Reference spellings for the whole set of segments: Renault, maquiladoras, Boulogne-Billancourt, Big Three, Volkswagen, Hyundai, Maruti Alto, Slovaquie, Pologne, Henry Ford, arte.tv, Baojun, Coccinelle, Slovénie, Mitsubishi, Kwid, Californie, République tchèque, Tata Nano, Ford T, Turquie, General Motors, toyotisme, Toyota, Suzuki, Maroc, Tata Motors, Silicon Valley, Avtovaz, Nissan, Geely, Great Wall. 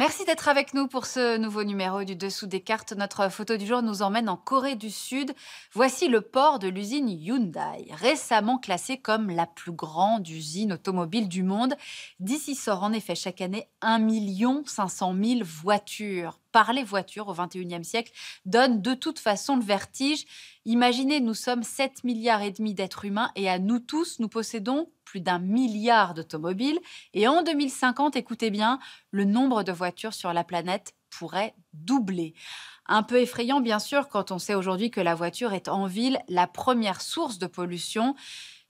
Merci d'être avec nous pour ce nouveau numéro du Dessous des cartes. Notre photo du jour nous emmène en Corée du Sud. Voici le port de l'usine Hyundai, récemment classée comme la plus grande usine automobile du monde. D'ici sort en effet chaque année 1 500 000 voitures. Parler voitures au XXIe siècle donne de toute façon le vertige. Imaginez, nous sommes 7,5 milliards d'êtres humains et à nous tous, nous possédons plus d'1 milliard d'automobiles. Et en 2050, écoutez bien, le nombre de voitures sur la planète pourrait doubler. Un peu effrayant, bien sûr, quand on sait aujourd'hui que la voiture est en ville la première source de pollution.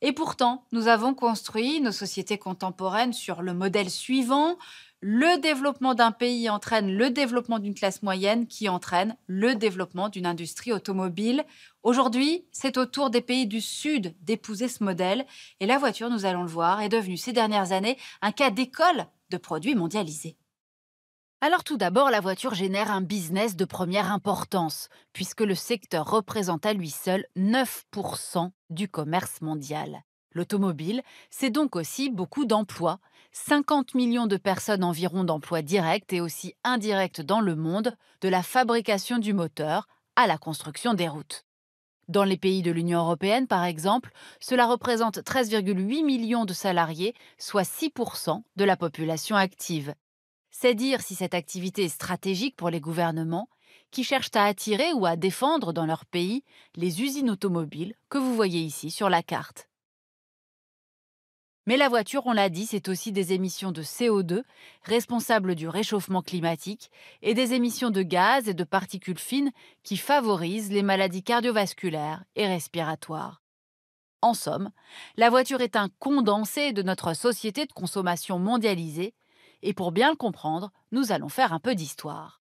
Et pourtant, nous avons construit nos sociétés contemporaines sur le modèle suivant. Le développement d'un pays entraîne le développement d'une classe moyenne qui entraîne le développement d'une industrie automobile. Aujourd'hui, c'est au tour des pays du Sud d'épouser ce modèle. Et la voiture, nous allons le voir, est devenue ces dernières années un cas d'école de produits mondialisés. Alors tout d'abord, la voiture génère un business de première importance, puisque le secteur représente à lui seul 9% du commerce mondial. L'automobile, c'est donc aussi beaucoup d'emplois. 50 millions de personnes environ d'emplois directs et aussi indirects dans le monde, de la fabrication du moteur à la construction des routes. Dans les pays de l'Union européenne, par exemple, cela représente 13,8 millions de salariés, soit 6% de la population active. C'est dire si cette activité est stratégique pour les gouvernements qui cherchent à attirer ou à défendre dans leur pays les usines automobiles que vous voyez ici sur la carte. Mais la voiture, on l'a dit, c'est aussi des émissions de CO2, responsables du réchauffement climatique, et des émissions de gaz et de particules fines qui favorisent les maladies cardiovasculaires et respiratoires. En somme, la voiture est un condensé de notre société de consommation mondialisée. Et pour bien le comprendre, nous allons faire un peu d'histoire.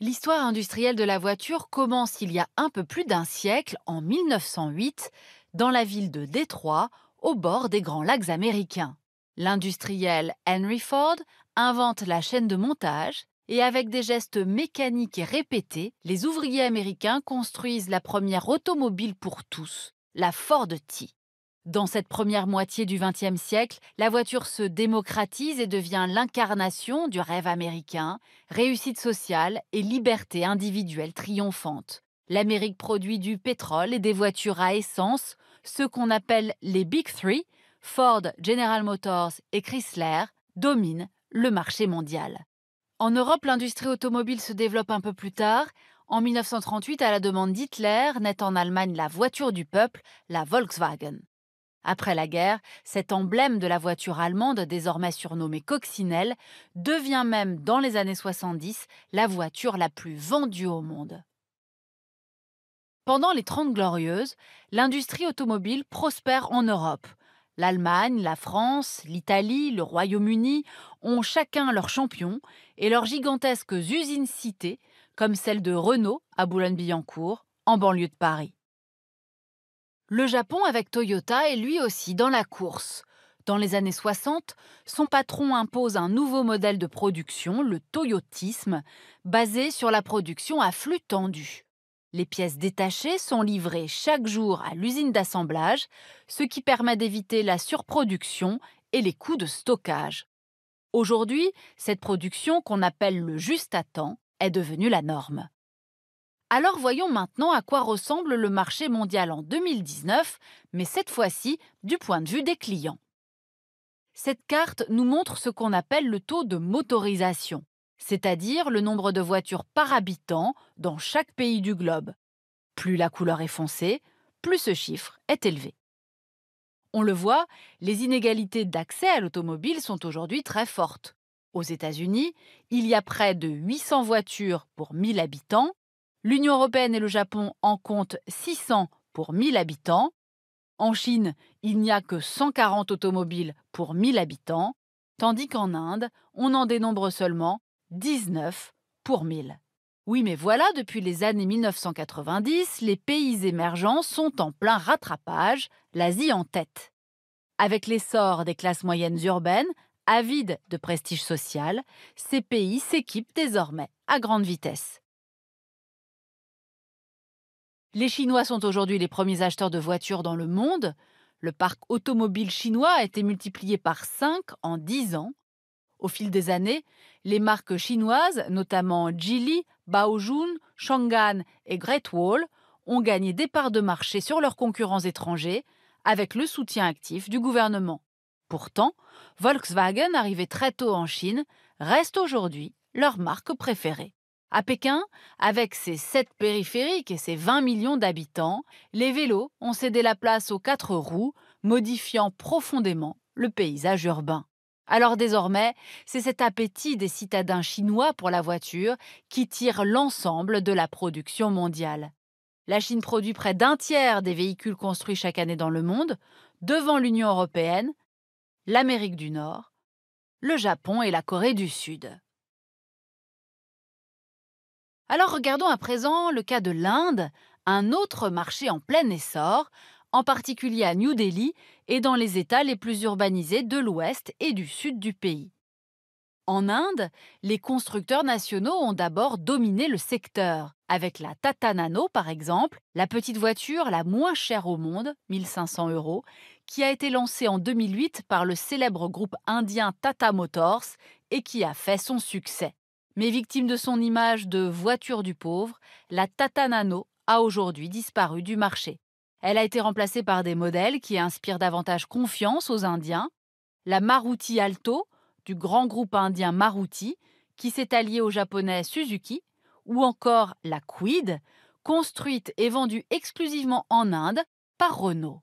L'histoire industrielle de la voiture commence il y a un peu plus d'1 siècle, en 1908, dans la ville de Détroit, au bord des Grands Lacs américains. L'industriel Henry Ford invente la chaîne de montage et avec des gestes mécaniques et répétés, les ouvriers américains construisent la première automobile pour tous, la Ford T. Dans cette première moitié du XXe siècle, la voiture se démocratise et devient l'incarnation du rêve américain, réussite sociale et liberté individuelle triomphante. L'Amérique produit du pétrole et des voitures à essence, ce qu'on appelle les Big Three, Ford, General Motors et Chrysler, dominent le marché mondial. En Europe, l'industrie automobile se développe un peu plus tard. En 1938, à la demande d'Hitler, naît en Allemagne la voiture du peuple, la Volkswagen. Après la guerre, cet emblème de la voiture allemande, désormais surnommée Coccinelle, devient même, dans les années 70, la voiture la plus vendue au monde. Pendant les 30 Glorieuses, l'industrie automobile prospère en Europe. L'Allemagne, la France, l'Italie, le Royaume-Uni ont chacun leurs champions et leurs gigantesques usines citées, comme celle de Renault à Boulogne-Billancourt, en banlieue de Paris. Le Japon, avec Toyota, est lui aussi dans la course. Dans les années 60, son patron impose un nouveau modèle de production, le toyotisme, basé sur la production à flux tendu. Les pièces détachées sont livrées chaque jour à l'usine d'assemblage, ce qui permet d'éviter la surproduction et les coûts de stockage. Aujourd'hui, cette production, qu'on appelle le juste à temps, est devenue la norme. Alors voyons maintenant à quoi ressemble le marché mondial en 2019, mais cette fois-ci du point de vue des clients. Cette carte nous montre ce qu'on appelle le taux de motorisation, c'est-à-dire le nombre de voitures par habitant dans chaque pays du globe. Plus la couleur est foncée, plus ce chiffre est élevé. On le voit, les inégalités d'accès à l'automobile sont aujourd'hui très fortes. Aux États-Unis, il y a près de 800 voitures pour 1000 habitants. L'Union européenne et le Japon en comptent 600 pour 1000 habitants. En Chine, il n'y a que 140 automobiles pour 1000 habitants, tandis qu'en Inde, on en dénombre seulement 19 pour 1000. Oui, mais voilà, depuis les années 1990, les pays émergents sont en plein rattrapage, l'Asie en tête. Avec l'essor des classes moyennes urbaines, avides de prestige social, ces pays s'équipent désormais à grande vitesse. Les Chinois sont aujourd'hui les premiers acheteurs de voitures dans le monde. Le parc automobile chinois a été multiplié par 5 en 10 ans. Au fil des années, les marques chinoises, notamment Geely, Baojun, Changan et Great Wall, ont gagné des parts de marché sur leurs concurrents étrangers avec le soutien actif du gouvernement. Pourtant, Volkswagen, arrivé très tôt en Chine, reste aujourd'hui leur marque préférée. À Pékin, avec ses 7 périphériques et ses 20 millions d'habitants, les vélos ont cédé la place aux 4 roues, modifiant profondément le paysage urbain. Alors désormais, c'est cet appétit des citadins chinois pour la voiture qui tire l'ensemble de la production mondiale. La Chine produit près d'un tiers des véhicules construits chaque année dans le monde, devant l'Union européenne, l'Amérique du Nord, le Japon et la Corée du Sud. Alors regardons à présent le cas de l'Inde, un autre marché en plein essor, en particulier à New Delhi et dans les États les plus urbanisés de l'ouest et du sud du pays. En Inde, les constructeurs nationaux ont d'abord dominé le secteur, avec la Tata Nano par exemple, la petite voiture la moins chère au monde, 1 500 €, qui a été lancée en 2008 par le célèbre groupe indien Tata Motors et qui a fait son succès. Mais victime de son image de voiture du pauvre, la Tata Nano a aujourd'hui disparu du marché. Elle a été remplacée par des modèles qui inspirent davantage confiance aux Indiens. La Maruti Alto, du grand groupe indien Maruti, qui s'est alliée au japonais Suzuki, ou encore la Kwid, construite et vendue exclusivement en Inde par Renault.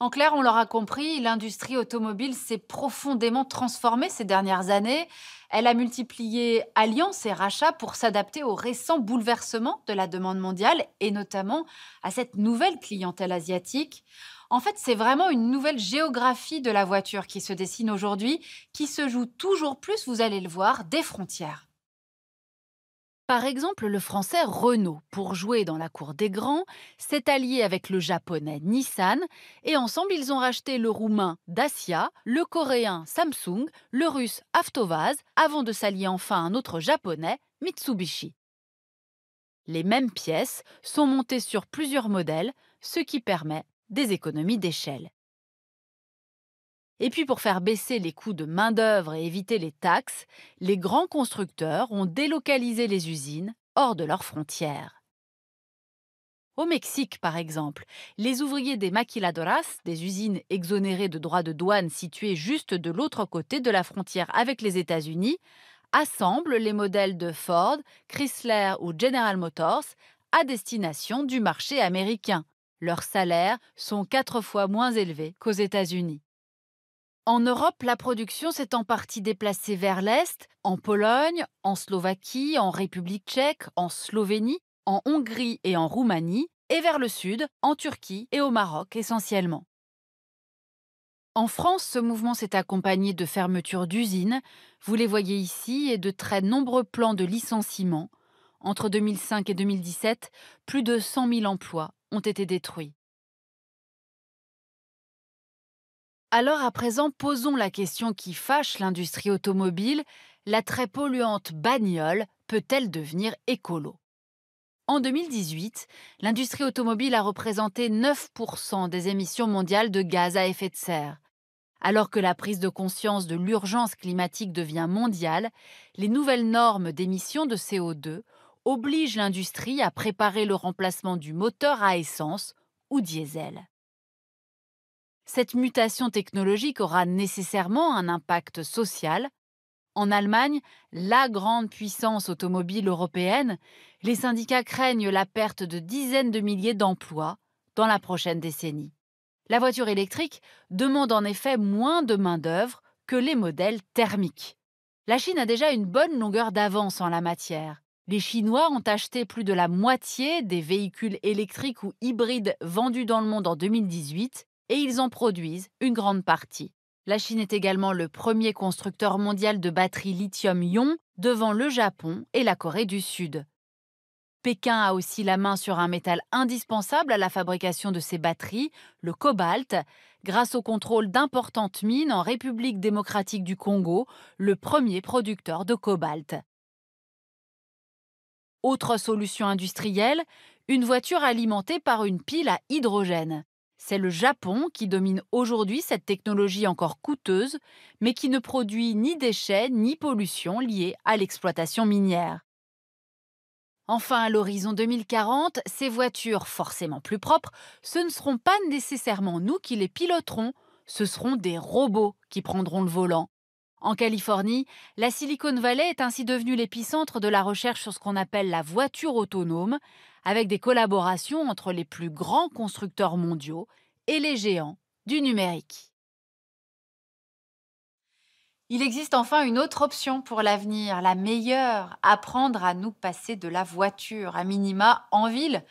En clair, on l'aura compris, l'industrie automobile s'est profondément transformée ces dernières années. Elle a multiplié alliances et rachats pour s'adapter aux récents bouleversements de la demande mondiale et notamment à cette nouvelle clientèle asiatique. En fait, c'est vraiment une nouvelle géographie de la voiture qui se dessine aujourd'hui, qui se joue toujours plus, vous allez le voir, des frontières. Par exemple, le français Renault, pour jouer dans la cour des grands, s'est allié avec le japonais Nissan et ensemble, ils ont racheté le roumain Dacia, le coréen Samsung, le russe Avtovaz, avant de s'allier enfin à un autre japonais, Mitsubishi. Les mêmes pièces sont montées sur plusieurs modèles, ce qui permet des économies d'échelle. Et puis pour faire baisser les coûts de main-d'œuvre et éviter les taxes, les grands constructeurs ont délocalisé les usines hors de leurs frontières. Au Mexique, par exemple, les ouvriers des maquiladoras, des usines exonérées de droits de douane situées juste de l'autre côté de la frontière avec les États-Unis, assemblent les modèles de Ford, Chrysler ou General Motors à destination du marché américain. Leurs salaires sont 4 fois moins élevés qu'aux États-Unis. En Europe, la production s'est en partie déplacée vers l'Est, en Pologne, en Slovaquie, en République tchèque, en Slovénie, en Hongrie et en Roumanie, et vers le Sud, en Turquie et au Maroc essentiellement. En France, ce mouvement s'est accompagné de fermetures d'usines, vous les voyez ici, et de très nombreux plans de licenciement. Entre 2005 et 2017, plus de 100 000 emplois ont été détruits. Alors à présent, posons la question qui fâche l'industrie automobile, la très polluante bagnole peut-elle devenir écolo? En 2018, l'industrie automobile a représenté 9% des émissions mondiales de gaz à effet de serre. Alors que la prise de conscience de l'urgence climatique devient mondiale, les nouvelles normes d'émissions de CO2 obligent l'industrie à préparer le remplacement du moteur à essence ou diesel. Cette mutation technologique aura nécessairement un impact social. En Allemagne, la grande puissance automobile européenne, les syndicats craignent la perte de dizaines de milliers d'emplois dans la prochaine décennie. La voiture électrique demande en effet moins de main-d'œuvre que les modèles thermiques. La Chine a déjà une bonne longueur d'avance en la matière. Les Chinois ont acheté plus de la moitié des véhicules électriques ou hybrides vendus dans le monde en 2018. Et ils en produisent une grande partie. La Chine est également le premier constructeur mondial de batteries lithium-ion devant le Japon et la Corée du Sud. Pékin a aussi la main sur un métal indispensable à la fabrication de ces batteries, le cobalt, grâce au contrôle d'importantes mines en République démocratique du Congo, le premier producteur de cobalt. Autre solution industrielle, une voiture alimentée par une pile à hydrogène. C'est le Japon qui domine aujourd'hui cette technologie encore coûteuse, mais qui ne produit ni déchets ni pollution liée à l'exploitation minière. Enfin, à l'horizon 2040, ces voitures forcément plus propres, ce ne seront pas nécessairement nous qui les piloterons, ce seront des robots qui prendront le volant. En Californie, la Silicon Valley est ainsi devenue l'épicentre de la recherche sur ce qu'on appelle la voiture autonome, avec des collaborations entre les plus grands constructeurs mondiaux et les géants du numérique. Il existe enfin une autre option pour l'avenir, la meilleure, apprendre à nous passer de la voiture, à minima en ville.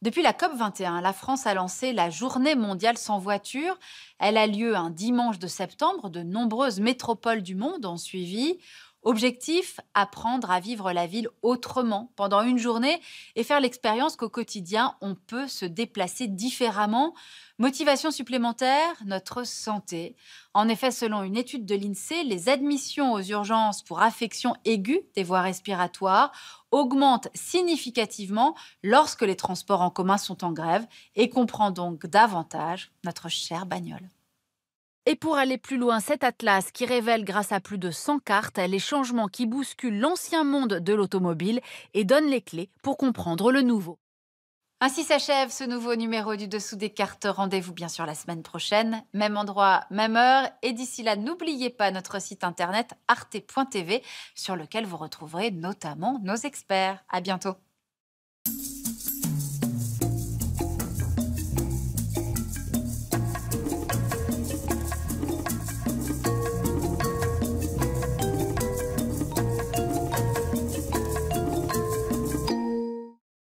Depuis la COP21, la France a lancé la Journée mondiale sans voiture. Elle a lieu un dimanche de septembre. De nombreuses métropoles du monde ont suivi. Objectif, apprendre à vivre la ville autrement pendant une journée et faire l'expérience qu'au quotidien, on peut se déplacer différemment. Motivation supplémentaire, notre santé. En effet, selon une étude de l'INSEE, les admissions aux urgences pour affection aiguë des voies respiratoires augmentent significativement lorsque les transports en commun sont en grève et qu'on prend donc davantage notre chère bagnole. Et pour aller plus loin, cet atlas qui révèle grâce à plus de 100 cartes les changements qui bousculent l'ancien monde de l'automobile et donne les clés pour comprendre le nouveau. Ainsi s'achève ce nouveau numéro du Dessous des cartes. Rendez-vous bien sûr la semaine prochaine, même endroit, même heure. Et d'ici là, n'oubliez pas notre site internet arte.tv sur lequel vous retrouverez notamment nos experts. À bientôt.